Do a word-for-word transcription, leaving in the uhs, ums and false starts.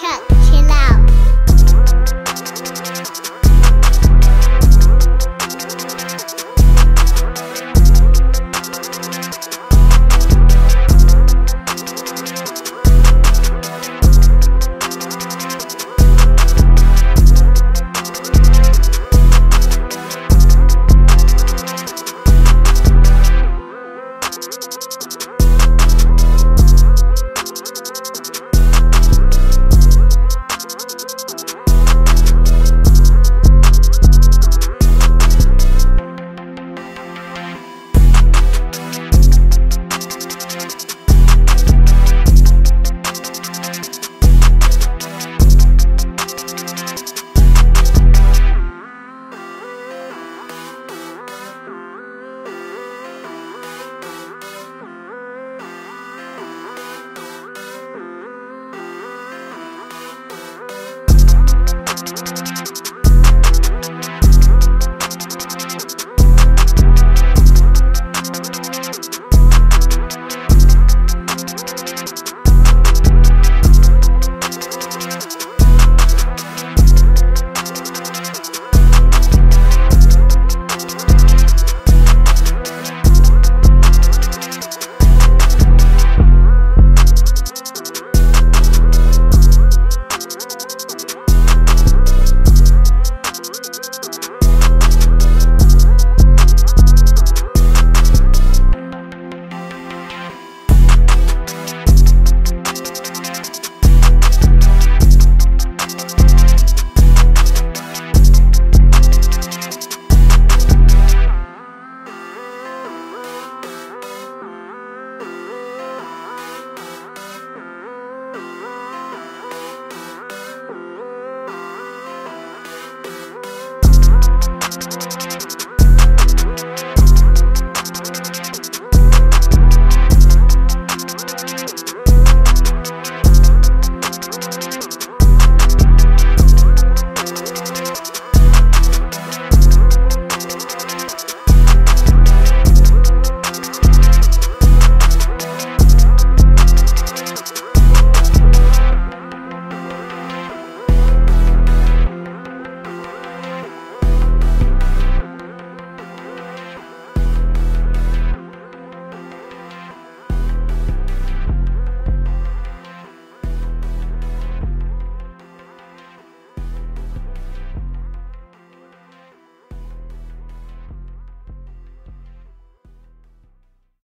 check.